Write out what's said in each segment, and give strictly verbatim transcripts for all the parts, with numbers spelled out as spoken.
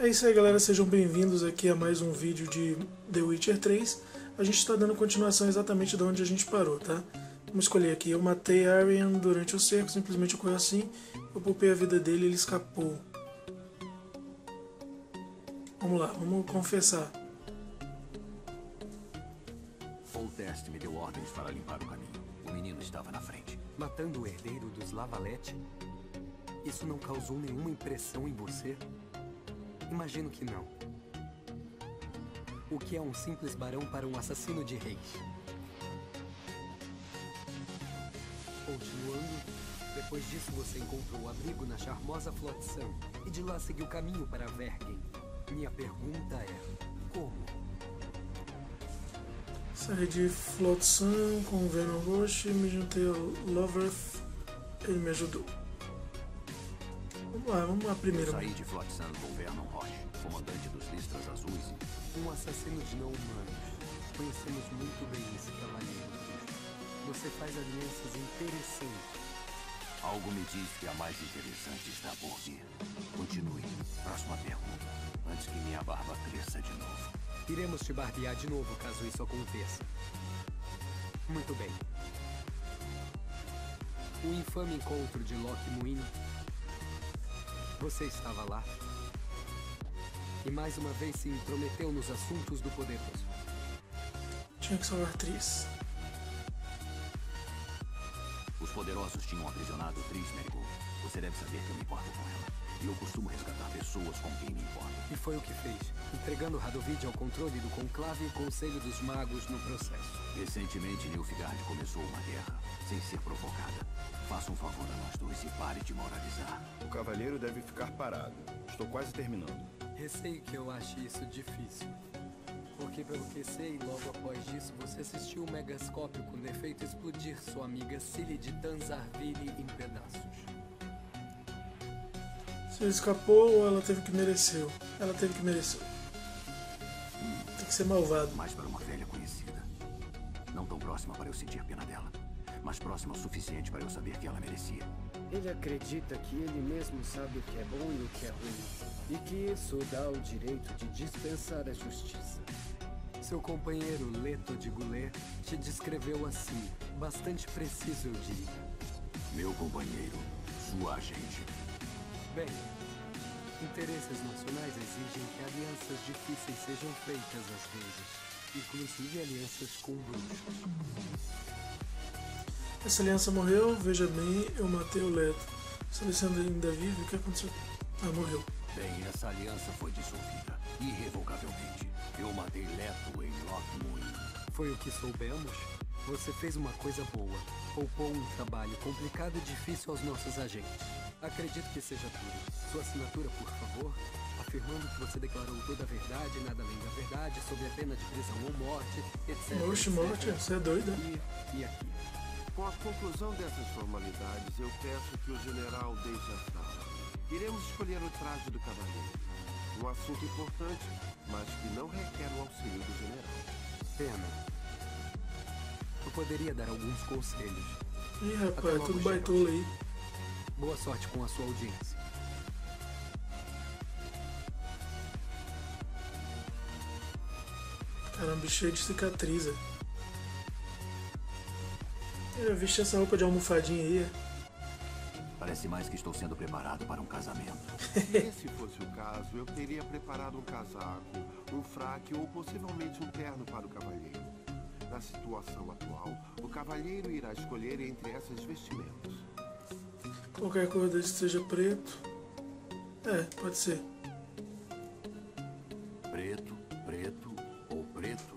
É isso aí, galera, sejam bem-vindos aqui a mais um vídeo de The Witcher três. A gente está dando continuação exatamente de onde a gente parou, tá? Vamos escolher aqui, eu matei Aryan durante o cerco, simplesmente ocorreu assim, eu poupei a vida dele e ele escapou. Vamos lá, vamos confessar. Full Test me deu ordens para limpar o caminho. O menino estava na frente. Matando o herdeiro dos Lavalete? Isso não causou nenhuma impressão em você? Imagino que não. O que é um simples barão para um assassino de reis? Continuando, depois disso você encontrou abrigo na charmosa Flotsam e de lá seguiu o caminho para Vergen. Minha pergunta é, como? Saí de Flotsam com o Venom Roche e me juntei ao Lover, ele me ajudou. Vamos lá, vamos lá primeiro. Eu saí de Flotsam com Vernon Roche, comandante dos Listras Azuis. Um assassino de não humanos. Conhecemos muito bem esse cavaleiro. Você faz alianças interessantes. Algo me diz que a mais interessante está por vir. Continue. Próxima pergunta. Antes que minha barba cresça de novo. Iremos te barbear de novo caso isso aconteça. Muito bem. O infame encontro de Loc Muinne. Você estava lá? E mais uma vez se intrometeu nos assuntos do poderoso. Tinha que salvar Tris. Os poderosos tinham aprisionado Tris Merigold. Você deve saber que eu me importo com ela. E eu costumo resgatar pessoas com quem me importo. E foi o que fez, entregando Radovid ao controle do Conclave e Conselho dos Magos no processo. Recentemente, Nilfgaard começou uma guerra, sem ser provocada. Faça um favor a nós dois e pare de moralizar. O cavaleiro deve ficar parado. Estou quase terminando. Receio que eu ache isso difícil. Porque, pelo que sei, logo após isso, você assistiu o Megascópio com defeito explodir sua amiga Cíli de Tanzarville em pedaços. Se ele escapou ou ela teve que merecer? Ela teve que merecer. Hum, Tem que ser malvado. Mais para uma velha conhecida. Não tão próxima para eu sentir pena dela, mas próxima o suficiente para eu saber que ela merecia. Ele acredita que ele mesmo sabe o que é bom e o que é ruim. E que isso dá o direito de dispensar a justiça. Seu companheiro Letho de Gulet te descreveu assim, bastante preciso eu diria. Meu companheiro, sua agente. Bem, interesses nacionais exigem que alianças difíceis sejam feitas às vezes, inclusive alianças com bruxos. Essa aliança morreu, veja bem, eu matei o Letho. Se Alessandra ainda vive, o que aconteceu? Ah, morreu. Bem, essa aliança foi dissolvida, irrevocavelmente. Eu matei Letho em Loc Muinne. Foi o que soubemos? Você fez uma coisa boa. Poupou um trabalho complicado e difícil aos nossos agentes. Acredito que seja tudo. Sua assinatura, por favor, afirmando que você declarou toda a verdade, nada além da verdade, sobre a pena de prisão ou morte, etcétera. Oxe, morte, você é doida. E, e aqui. Com a conclusão dessas formalidades, eu peço que o general deixe a sala. Iremos escolher o traje do cavaleiro. Um assunto importante, mas que não requer o auxílio do general. Pena. Eu poderia dar alguns conselhos. Ih, rapaz, é tudo baitola aí. Boa sorte com a sua audiência. Caramba, cheio de cicatriza. Eu vesti essa roupa de almofadinha aí. Parece mais que estou sendo preparado para um casamento. Se fosse o caso, eu teria preparado um casaco, um fraque ou possivelmente um terno para o cavaleiro. Na situação atual, o cavaleiro irá escolher entre essas vestimentas. Qualquer cor desde que seja preto. É, pode ser. Preto, preto ou preto?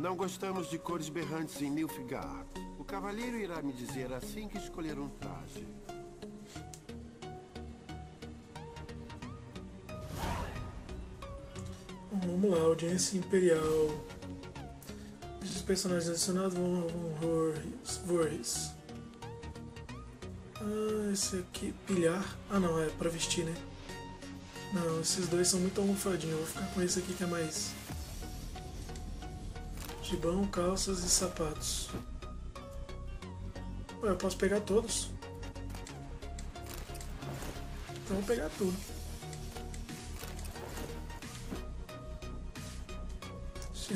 Não gostamos de cores berrantes em Nilfgaard. O cavaleiro irá me dizer assim que escolher um traje. Vamos lá, audiência imperial. Os personagens adicionados vão Vorris. Ah, esse aqui, pilhar. Ah não, é pra vestir, né? Não, esses dois são muito almofadinhos. Eu vou ficar com esse aqui que é mais gibão, calças e sapatos. Ué, eu posso pegar todos. Então eu vou pegar tudo.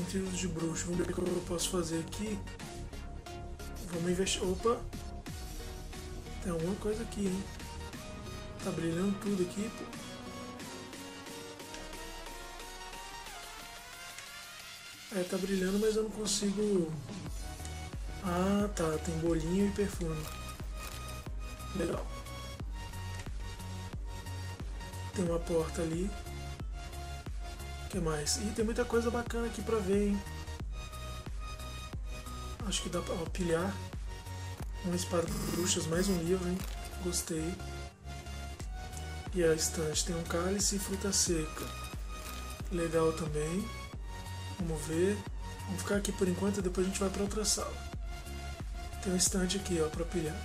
sentidos de bruxo. Vamos ver o que eu posso fazer aqui. Vamos investir. Opa! Tem alguma coisa aqui, hein? Tá brilhando tudo aqui, pô. É, tá brilhando, mas eu não consigo... Ah, tá. Tem bolinho e perfume. Legal. Tem uma porta ali. O que mais? Ih, tem muita coisa bacana aqui pra ver, hein? Acho que dá pra ó, pilhar. Uma espada de bruxas, mais um livro, hein? Gostei. E a estante tem um cálice e fruta seca. Legal também. Vamos ver. Vamos ficar aqui por enquanto e depois a gente vai pra outra sala. Tem um estante aqui, ó, pra pilhar.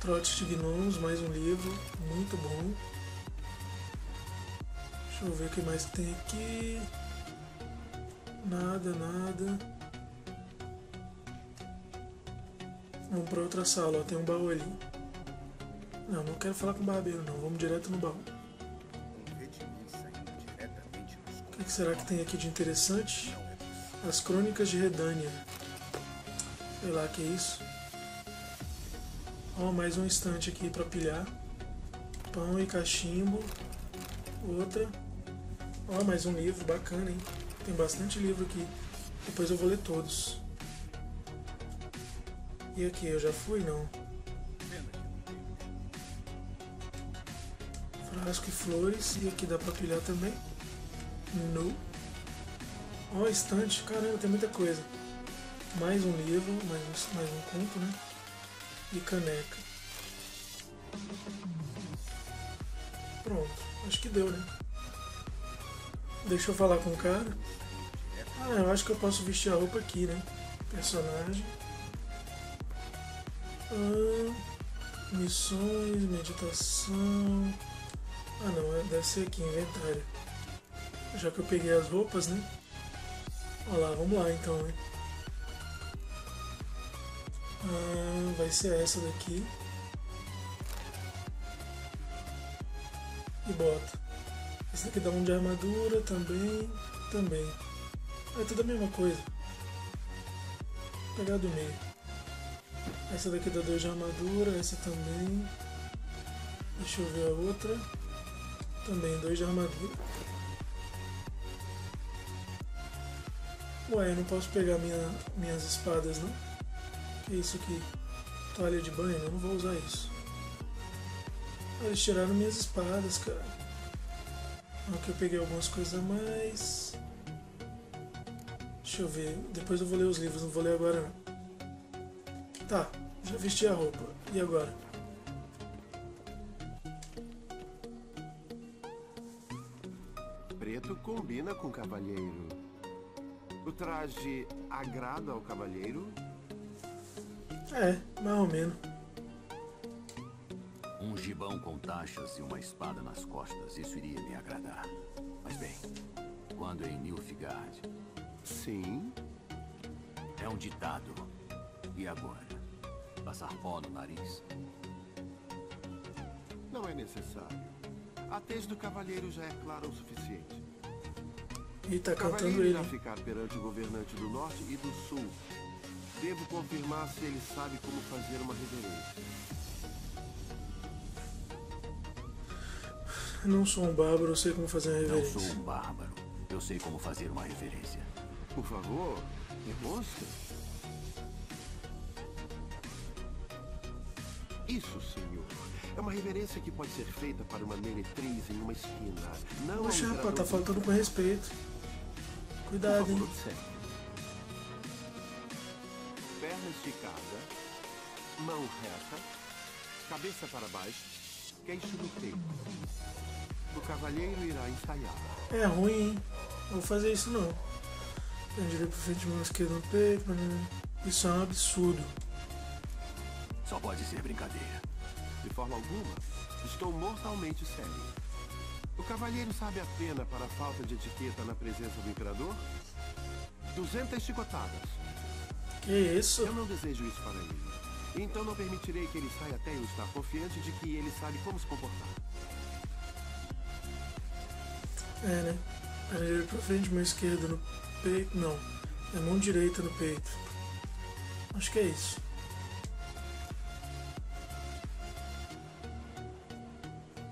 Trote de gnomos, mais um livro. Muito bom. Deixa eu ver o que mais tem aqui. Nada, nada. Vamos pra outra sala, ó. Tem um baú ali. Não, não quero falar com o barbeiro, não. Vamos direto no baú. O que, que será que tem aqui de interessante? As crônicas de Redânia. Sei lá, que é isso? Ó, mais um estante aqui pra pilhar. Pão e cachimbo. Outra. Ó, mais um livro. Bacana, hein? Tem bastante livro aqui. Depois eu vou ler todos. E aqui, eu já fui? Não. Frasco e flores. E aqui dá pra pilhar também. No. Ó, estante. Caramba, tem muita coisa. Mais um livro. Mais um, mais um conto, né? E caneca. Pronto. Acho que deu, né? Deixa eu falar com o cara. Ah, eu acho que eu posso vestir a roupa aqui, né? Personagem. Ah, missões, meditação... Ah não, deve ser aqui, inventário. Já que eu peguei as roupas, né? Olha lá, vamos lá então, né? Ah, vai ser essa daqui. E bota. Essa daqui dá um de armadura também, também. É tudo a mesma coisa. Vou pegar do meio. Essa daqui dá dois de armadura, essa também. Deixa eu ver a outra. Também dois de armadura. Ué, eu não posso pegar minha, minhas espadas, não? Que isso aqui? Toalha de banho? Eu não vou usar isso. Eles tiraram minhas espadas, cara. Aqui eu peguei algumas coisas a mais. Deixa eu ver. Depois eu vou ler os livros, não vou ler agora não. Tá, já vesti a roupa. E agora? Preto combina com cavalheiro. O traje agrada ao cavalheiro? É, mais ou menos. Um gibão com taxas e uma espada nas costas, isso iria me agradar. Mas bem, quando é em Nilfgaard... Sim? É um ditado. E agora? Passar pó no nariz? Não é necessário. A tez do cavalheiro já é clara o suficiente. E tá cantando ele. Irá ficar perante o governante do norte e do sul. Devo confirmar se ele sabe como fazer uma reverência. Não sou um bárbaro, eu sei como fazer uma reverência. Não sou um bárbaro, eu sei como fazer uma reverência. Por favor, demonstre. Isso, senhor. É uma reverência que pode ser feita para uma meretriz em uma esquina. Não. Poxa, rapaz, tá faltando com respeito. Cuidado, hein? Perna esticada, mão reta, cabeça para baixo, queixo no peito. O cavalheiro irá ensaiar. É ruim, hein? Não vou fazer isso não. Eu diria pro frente, mão esquerda no peito. Isso é um absurdo. Só pode ser brincadeira. De forma alguma, estou mortalmente sério. O cavalheiro sabe a pena para a falta de etiqueta na presença do imperador? duzentas chicotadas. Que isso? Eu não desejo isso para ele. Então não permitirei que ele saia até eu estar confiante de que ele sabe como se comportar. É, né? Maneira pra frente, mão esquerda no peito. Não, é mão direita no peito. Acho que é isso.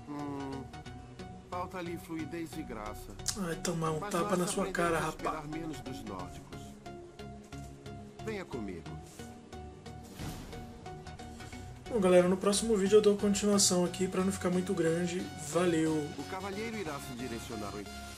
Hum, falta ali fluidez e graça. Ai, tomar um mas tapa na sua cara, rapaz. Menos dos nórdicos. Venha comigo. Bom, galera, no próximo vídeo eu dou continuação aqui para não ficar muito grande. Valeu. O cavalheiro irá se direcionar.